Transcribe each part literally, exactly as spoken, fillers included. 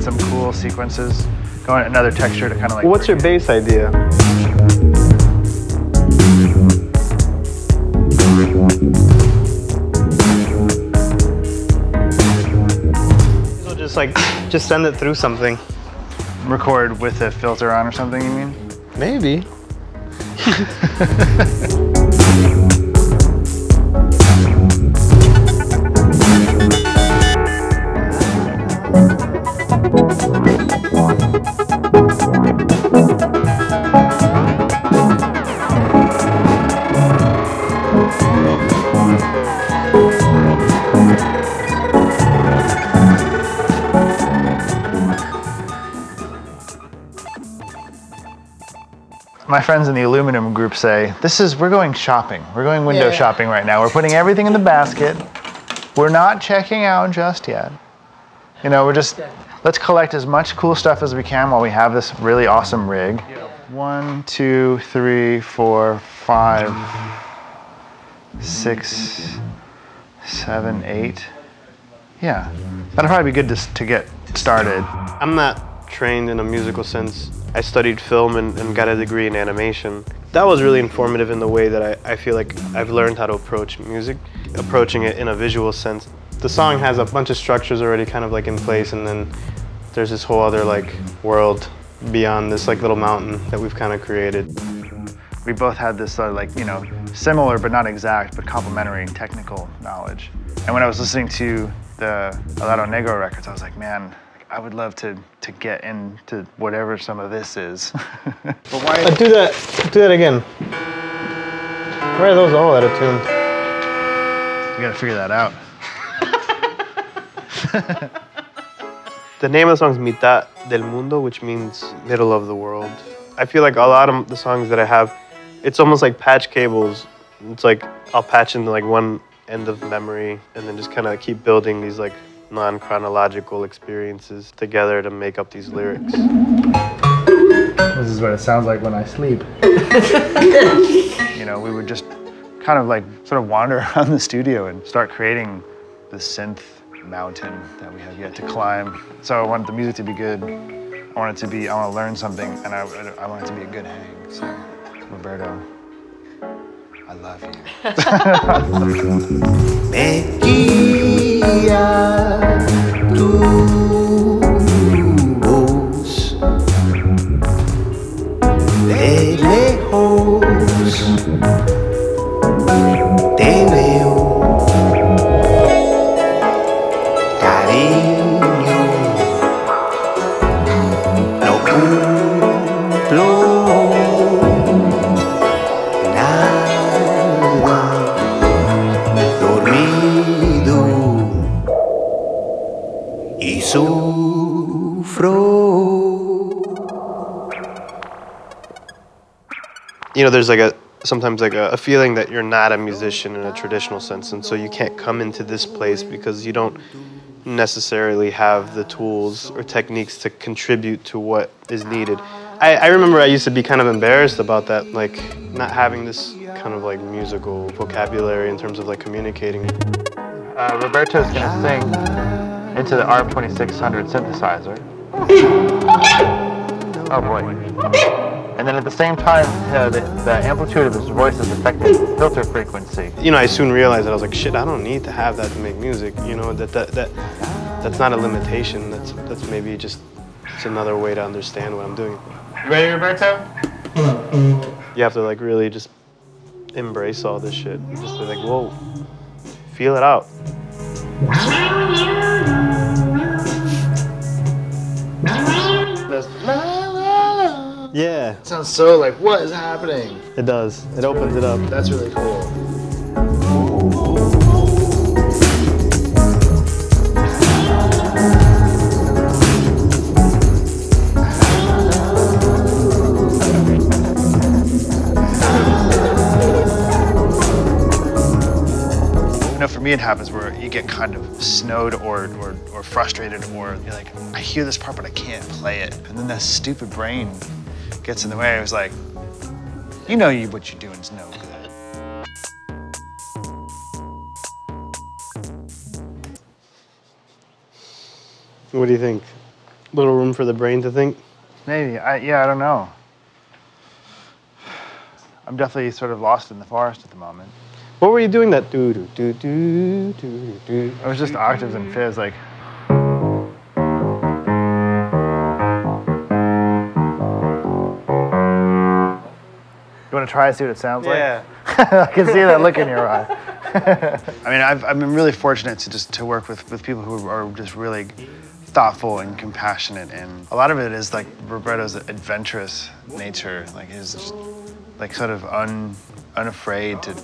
Some cool sequences, going another texture to kind of like... What's your base idea? We'll just like, just send it through something. Record with a filter on or something, you mean? Maybe. My friends in the aluminum group say, this is, we're going shopping. We're going window yeah. shopping right now. We're putting everything in the basket. We're not checking out just yet. You know, we're just, let's collect as much cool stuff as we can while we have this really awesome rig. Yeah. One, two, three, four, five, six, seven, eight. Yeah, that'll probably be good to, to get started. I'm not trained in a musical sense. I studied film and, and got a degree in animation. That was really informative in the way that I, I feel like I've learned how to approach music, approaching it in a visual sense. The song has a bunch of structures already kind of like in place, and then there's this whole other like world beyond this like little mountain that we've kind of created. We both had this uh, like, you know, similar but not exact, but complementary technical knowledge. And when I was listening to the Helado Negro records, I was like, man, I would love to, to get into whatever some of this is. But why? Do that, do that again. Where are those all out of tune? We gotta figure that out. The name of the song is Mitad del Mundo, which means middle of the world. I feel like a lot of the songs that I have, it's almost like patch cables. It's like I'll patch into like one end of memory and then just kind of keep building these like non-chronological experiences together to make up these lyrics. This is what it sounds like when I sleep. You know, we would just kind of like sort of wander around the studio and start creating the synth mountain that we have yet to climb. So I wanted the music to be good. I wanted to be, I want to learn something, and I, I want it to be a good hang. So, Roberto, I love you. Me guía tu voz, de lejos te veo, cariño, no cumplo. You know, there's like a, sometimes like a, a feeling that you're not a musician in a traditional sense, and so you can't come into this place because you don't necessarily have the tools or techniques to contribute to what is needed. I, I remember I used to be kind of embarrassed about that, like not having this kind of like musical vocabulary in terms of like communicating. Uh, Roberto's gonna sing into the A R P twenty-six hundred synthesizer. Oh boy. And then at the same time, uh, the, the amplitude of his voice is affecting the filter frequency. You know, I soon realized that I was like, shit, I don't need to have that to make music. You know, that that, that that's not a limitation. That's that's maybe just it's another way to understand what I'm doing. You ready, Roberto? You have to like really just embrace all this shit. Just be like, whoa, feel it out. That's yeah. It sounds so like, what is happening? It does. It opens it up. That's really cool. me, it happens where you get kind of snowed or, or, or frustrated, or you're like, I hear this part, but I can't play it. And then that stupid brain gets in the way. I was like, you know you, what you're doing is no good. What do you think? Little room for the brain to think? Maybe. I, yeah, I don't know. I'm definitely sort of lost in the forest at the moment. What were you doing that doo doo doo doo doo doo? It was just octaves and fifths, like. You want to try and see what it sounds like? Yeah. I can see that look in your eye. I mean, I've I've been really fortunate to just to work with with people who are just really thoughtful and compassionate, and a lot of it is like Roberto's adventurous nature, like his just, like sort of un unafraid to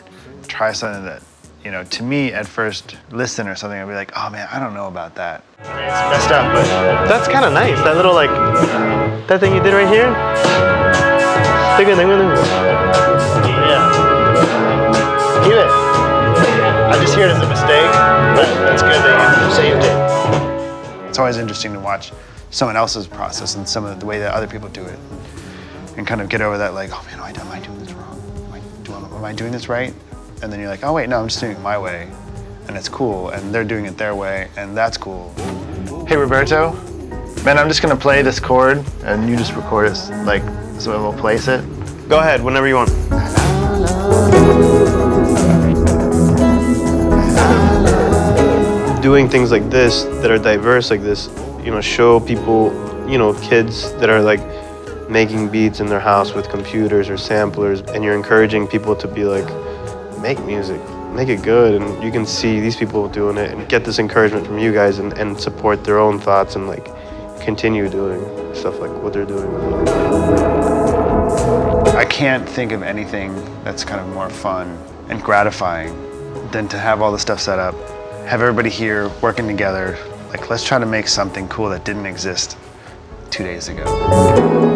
try something that, you know, to me at first listen or something, I'd be like, oh man, I don't know about that. It's messed up, but that's kind of nice. That little like that thing you did right here. Yeah. Keep it. I just hear it as a mistake, but that's good that you saved it. It's always interesting to watch someone else's process and some of the way that other people do it, and kind of get over that, like, oh man, am I doing this wrong? Am I, do, am I doing this right? And then you're like, oh wait, no, I'm just doing it my way, and it's cool, and they're doing it their way, and that's cool. Hey Roberto, man, I'm just gonna play this chord, and you just record it, like, so I will place it. Go ahead, whenever you want. Doing things like this that are diverse like this, you know, show people, you know, kids that are like making beats in their house with computers or samplers, and you're encouraging people to be like, make music, make it good, and you can see these people doing it and get this encouragement from you guys, and, and support their own thoughts and like continue doing stuff like what they're doing. I can't think of anything that's kind of more fun and gratifying than to have all the stuff set up, have everybody here working together, like let's try to make something cool that didn't exist two days ago.